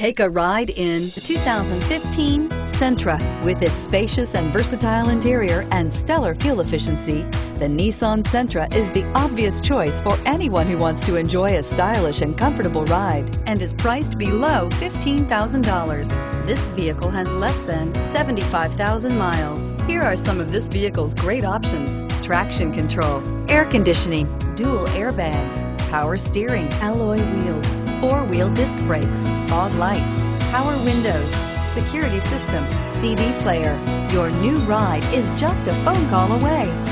Take a ride in the 2015 Sentra. With its spacious and versatile interior and stellar fuel efficiency, the Nissan Sentra is the obvious choice for anyone who wants to enjoy a stylish and comfortable ride, and is priced below $15,000. This vehicle has less than 75,000 miles. Here are some of this vehicle's great options: traction control, air conditioning, dual airbags, power steering, alloy wheels, four-wheel disc brakes, fog lights, power windows, security system, CD player. Your new ride is just a phone call away.